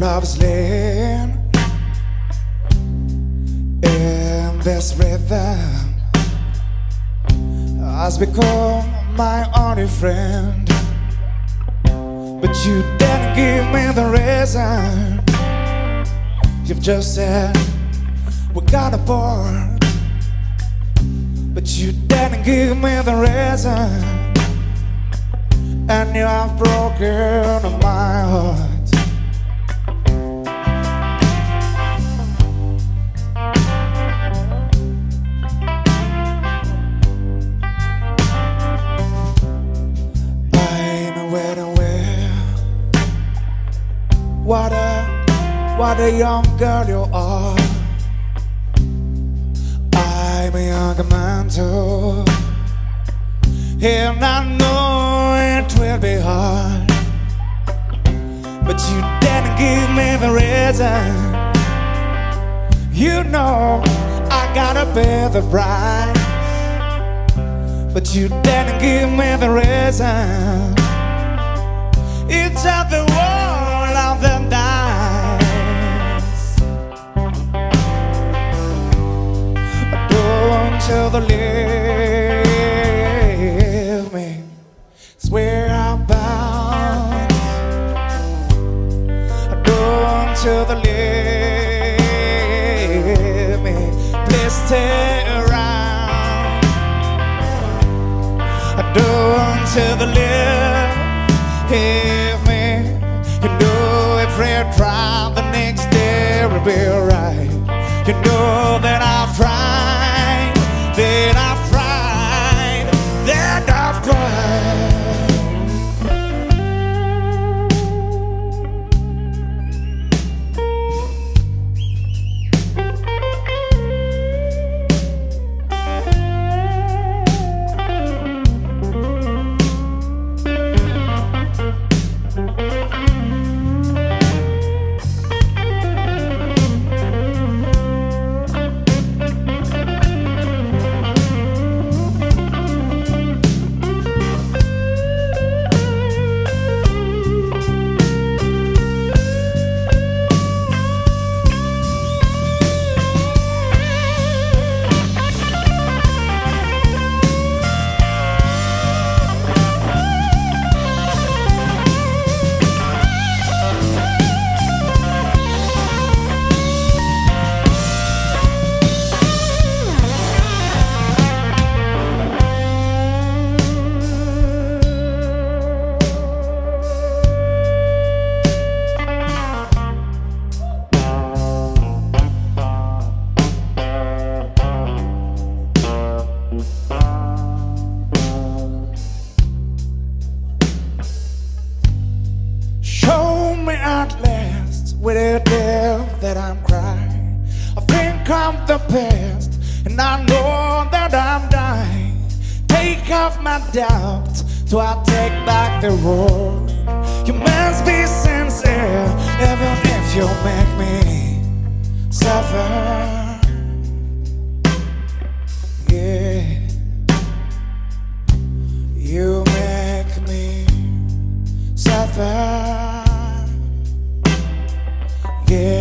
lover's land. In this rhythm has become my only friend. But you didn't give me the reason. You've just said we got apart. But you didn't give me the reason, and you have broken my heart. What a young girl you are. I'm a young man too, and I know it will be hard. But you didn't give me the reason. You know I gotta pay the price. But you didn't give me the reason. It's at the world of them die. Till they leave me, swear I'm bound. I don't want till they leave me. Please stay around. I don't want till they leave me. You know every try the next day will be alright. You know that I've tried. Then I've tried, then I've with a deal that I'm crying. I think I'm the best, and I know that I'm dying. Take off my doubts till I take back the world. You must be sincere, even if you make me suffer. Yeah, you make me suffer. Yeah.